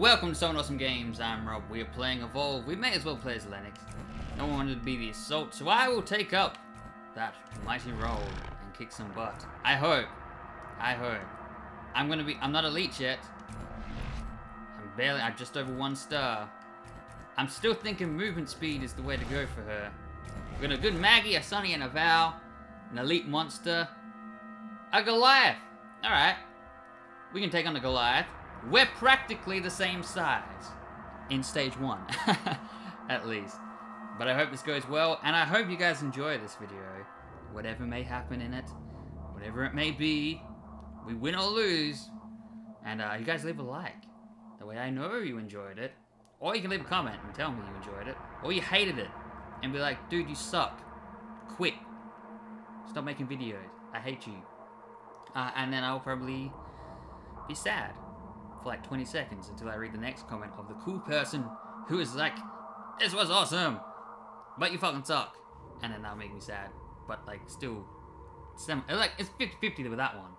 Welcome to Somewhat Awesome Games, I'm Rob. We are playing Evolve. We may as well play as Lennox. No one wanted to be the assault, so I will take up that mighty role and kick some butt. I hope. I'm not elite yet. I'm just over 1 star. I'm still thinking movement speed is the way to go for her. We've got a good Maggie, a Sunny, and a Val. An elite monster. A Goliath! Alright. We can take on a Goliath. We're practically the same size. In stage 1. At least. But I hope this goes well, and I hope you guys enjoy this video. Whatever may happen in it. Whatever it may be. We win or lose. And you guys leave a like. That way I know you enjoyed it. Or you can leave a comment and tell me you enjoyed it. Or you hated it. And be like, dude, you suck. Quit. Stop making videos. I hate you. And then I'll probably be sad for like 20 seconds until I read the next comment of the cool person who is like, this was awesome, but you fucking suck. And then that'll make me sad. But like still, it's 50-50 with that one.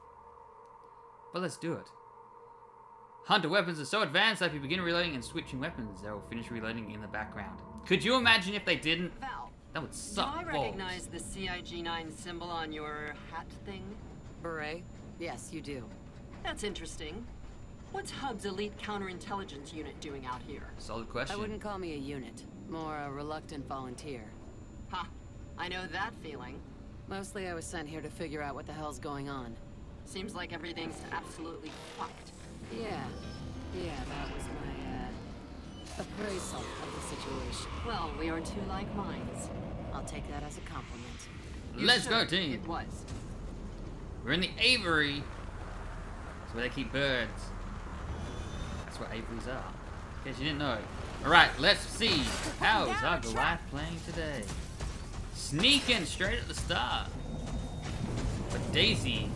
But let's do it. Hunter weapons are so advanced that if you begin reloading and switching weapons, they'll finish reloading in the background. Could you imagine if they didn't? Val, that would suck. Do I recognize the CIG9 symbol on your hat thing? Beret? Yes, you do. That's interesting. What's HUB's elite counterintelligence unit doing out here? Solid question. I wouldn't call me a unit. More a reluctant volunteer. Ha! I know that feeling. Mostly I was sent here to figure out what the hell's going on. Seems like everything's absolutely fucked. Yeah, that was my appraisal of the situation. Well, we are two like minds. I'll take that as a compliment. Let's go, team! It was. We're in the aviary. That's where they keep birds. That's what aviaries are. In case you didn't know. Alright, let's see. How is our Goliath playing today? Sneaking straight at the start. But Daisy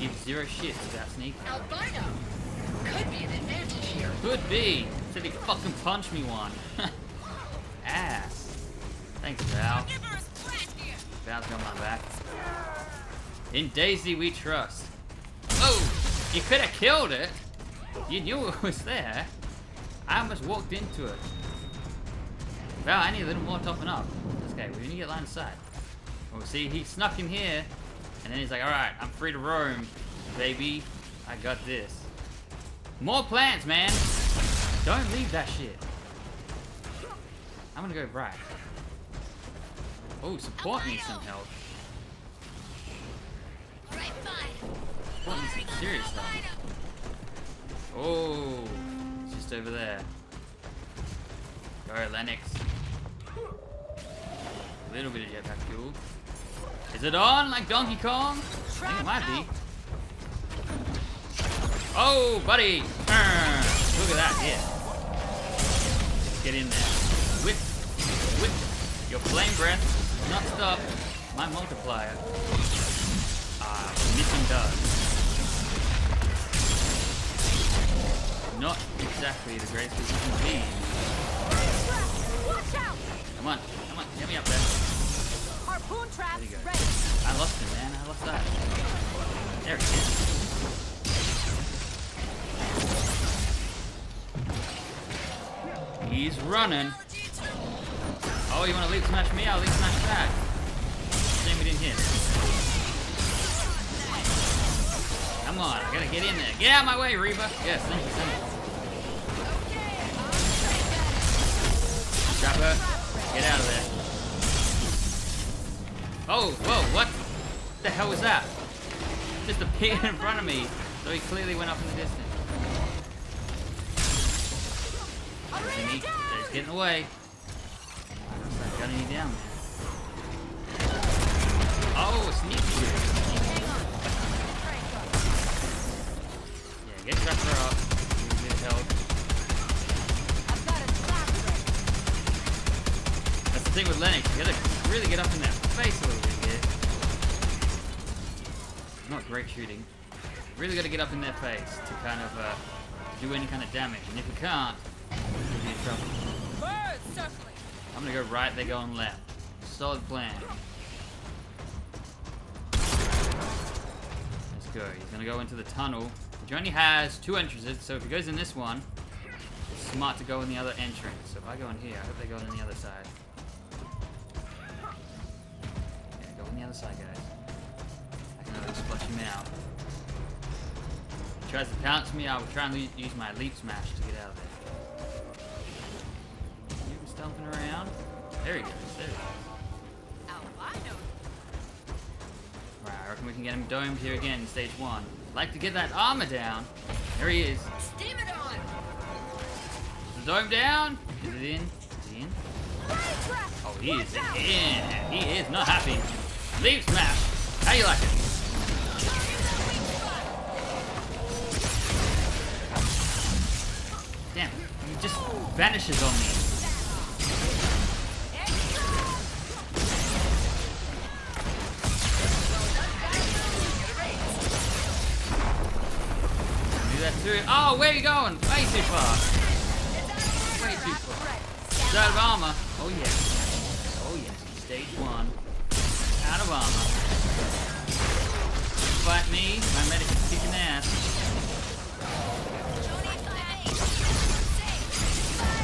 gives zero shits about sneaking. Albino! Could be an advantage here. Could be. Said he fucking punched me one. Ass. Thanks, Val. Val's got my back. In Daisy we trust. Oh! You could have killed it! You knew it was there. I almost walked into it. Well, I need a little more topping up. Okay, we need to get line of sight. Oh, see, he snuck in here. And then he's like, alright, I'm free to roam. Baby, I got this. More plants, man! Don't leave that shit. I'm gonna go right. Oh, support needs some help. Serious stuff. Oh, it's just over there. Go, Lennox. A little bit of jetpack fuel. Is it on like Donkey Kong? I think it might be. Oh, buddy! Look at that, yeah. Get in there. Whip. Your flame breath will not stop my multiplier. Missing does. Not exactly the greatest of team. Come on, get me up there. Harpoon trap ready. I lost him, man. I lost that. There he is. He's running. Oh, you want to leap smash me? I'll leap smash back. Shame we didn't hit. Come on, I gotta get in there. Get out of my way, Reba. Yes, thank you so much. Trap her. Get out of there. Oh, whoa, what the hell was that? Just appeared in front of me, so he clearly went up in the distance. He's getting away. I'm gunning you down, man. Oh, sneaky dude. Yeah, get Trap her up. Get help. Thing with Lennox, you gotta really get up in that face a little bit here. Not great shooting. Really gotta get up in their face to kind of do any kind of damage, and if you can't, you'll be in trouble. I'm gonna go right, they're going left. Solid plan. Let's go. He's gonna go into the tunnel, which only has 2 entrances, so if he goes in this one, smart to go in the other entrance. So if I go in here, I hope they go on the other side. Yeah, go on the other side, guys. I can always splash him out. If he tries to pounce me, I will try and use my leap smash to get out of there. You can stumping around. There he goes. There he goes. Right, I reckon we can get him domed here again in stage one. Like to get that armor down. There he is. Steam it on. Is the dome down? Is it in? Is he in? Oh, he is in. He is not happy. Leap smash. How you like it? Damn, he just vanishes on me. Oh, where are you going? Way too far. Way too far. He's out of armor. Oh, yes. Oh, yes. Stage one. Out of armor. Fight me. My medic is kicking ass.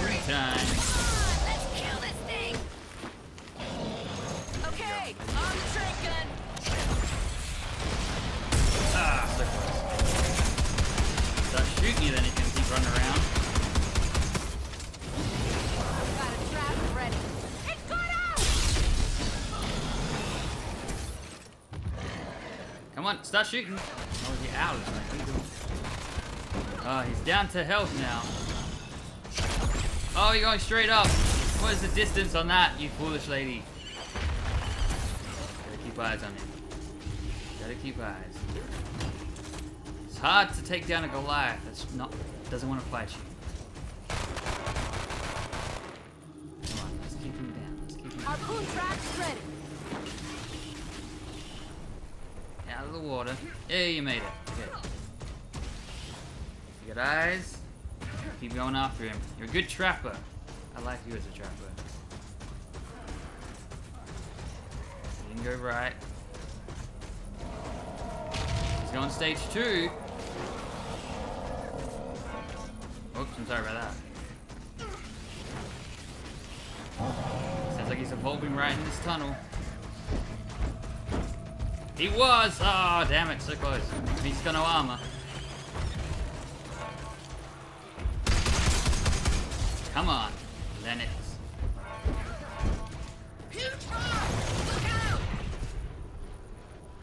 3 times. Start shooting. Oh, the owl is like, oh, he's down to health now. Oh, you're going straight up. What is the distance on that, you foolish lady? Gotta keep eyes on him. Gotta keep eyes. It's hard to take down a Goliath that's not doesn't want to fight you. Come on, let's keep him down. Let's keep him down. Our cool track's ready. Out of the water. Yeah, you made it. Good. You got eyes. Keep going after him. You're a good trapper. I like you as a trapper. You can go right. He's going stage 2. Oops, I'm sorry about that. Sounds like he's evolving right in this tunnel. He was! Oh, damn it, so close. He's got no armor. Come on, Lennox.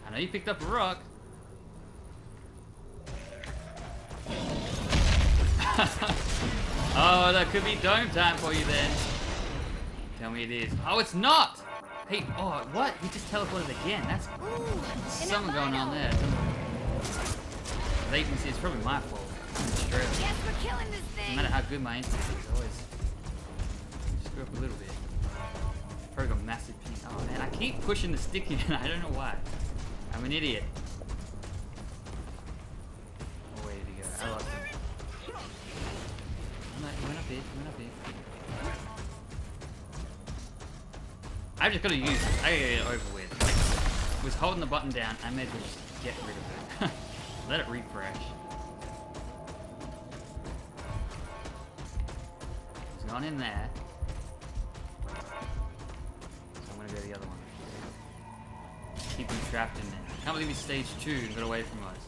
I know you picked up a rock. Oh, that could be dome time for you then. Tell me it is. Oh, it's not! Hey, oh, what? He just teleported again. That's something going on there. Latency is probably my fault. Yes, we're killing this thing. No matter how good my instinct is, I always screw up a little bit. Probably got massive pain. Oh man, I keep pushing the stick in and I don't know why. I'm an idiot. Oh, where did he go? I lost him. He went up here, he went up here. I've just got to use it. I gotta get it over with. Like, was holding the button down. I may as well just get rid of it. Let it refresh. It's not in there. So I'm going to go to the other one. Keep him trapped in there. I can't believe he's stage 2 and got away from us.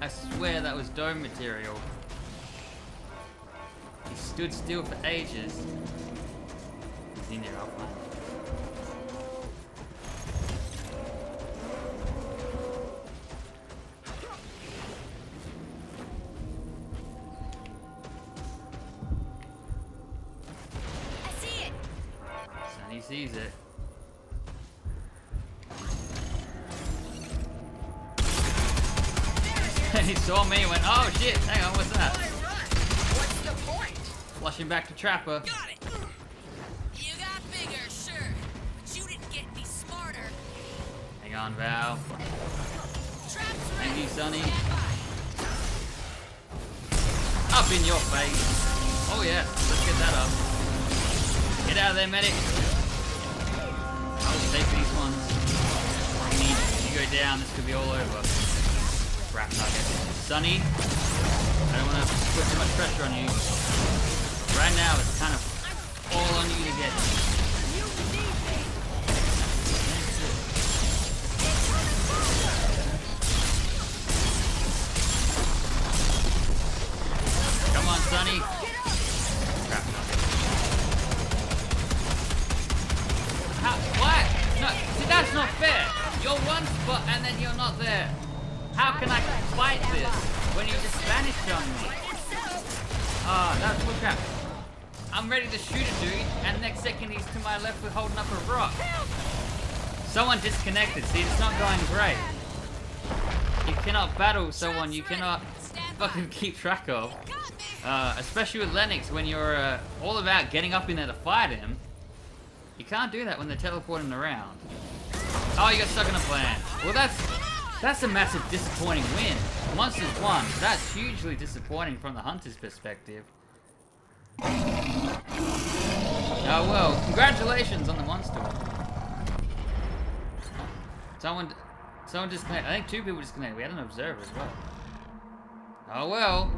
I swear that was dome material. He stood still for ages. He's in there, I'll find him. Sees it. He saw me and went, oh shit, hang on, what's that? What's the point? Flushing back to Trapper. Got it. You got bigger, sure. But you didn't get me smarter. Hang on, Val. Thank you, Sunny. Up in your face. Oh yeah, let's get that up. Get out of there, medic. I'll take these ones. You go down, this could be all over. crap pocket. Sunny, I don't want to put too much pressure on you. Right now, it's kind of all on you to get. Come on, Sunny. Crap pocket. How? What? No, see, that's not fair. You're one spot and then you're not there. How can I fight this when you just vanished on me? Ah, oh, that's bullcrap. I'm ready to shoot a dude, and next second he's to my left with holding up a rock. Someone disconnected, see, it's not going great. You cannot battle someone you cannot fucking keep track of. Especially with Lennox, when you're all about getting up in there to fight him. You can't do that when they're teleporting around. Oh, you got stuck in a plan. Well, that's a massive disappointing win. Monsters won. That's hugely disappointing from the hunter's perspective. Oh well, congratulations on the monster win. Someone disconnected. I think two people disconnected. We had an observer as well. Oh well,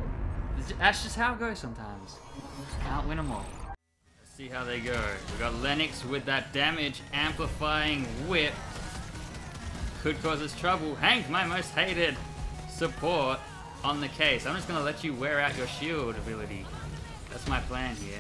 that's just how it goes sometimes. Can't win them all. Let's see how they go. We got Lennox with that damage amplifying whip. Could cause us trouble. Hank, my most hated support, on the case. I'm just gonna let you wear out your shield ability. That's my plan here.